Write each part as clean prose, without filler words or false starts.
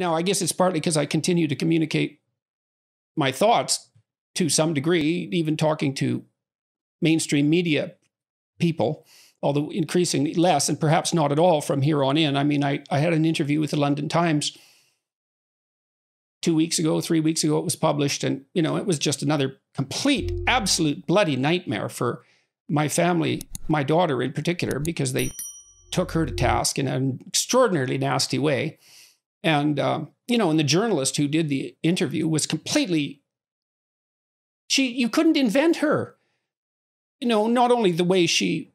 Now, I guess it's partly because I continue to communicate my thoughts to some degree, even talking to mainstream media people, although increasingly less and perhaps not at all from here on in. I mean, I had an interview with the London Times 3 weeks ago, it was published. And, you know, it was just another complete, absolute bloody nightmare for my family, my daughter in particular, because they took her to task in an extraordinarily nasty way. And, you know, and the journalist who did the interview was completely, you couldn't invent her. You know, not only the way she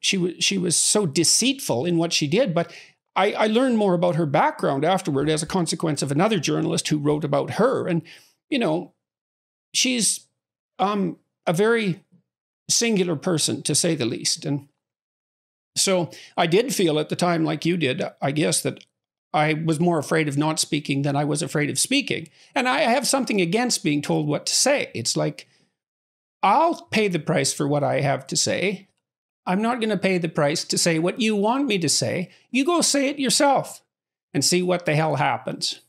was so deceitful in what she did, but I learned more about her background afterward as a consequence of another journalist who wrote about her. And, you know, she's a very singular person, to say the least. And so I did feel at the time, like you did, I guess, that I was more afraid of not speaking than I was afraid of speaking. And I have something against being told what to say. It's like, I'll pay the price for what I have to say. I'm not going to pay the price to say what you want me to say. You go say it yourself and see what the hell happens.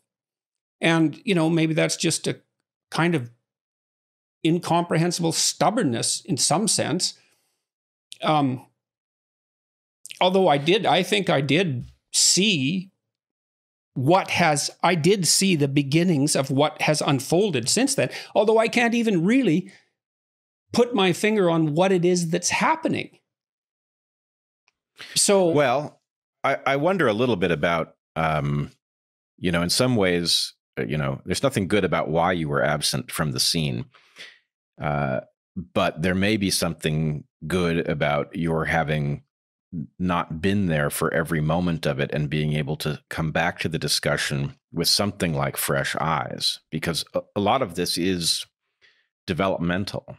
And, you know, maybe that's just a kind of incomprehensible stubbornness in some sense. Although I think I did see the beginnings of what has unfolded since then, although I can't even really put my finger on what it is that's happening. So, well, I wonder a little bit about, you know, in some ways, you know, there's nothing good about why you were absent from the scene. But there may be something good about your having not been there for every moment of it and being able to come back to the discussion with something like fresh eyes, because a lot of this is developmental.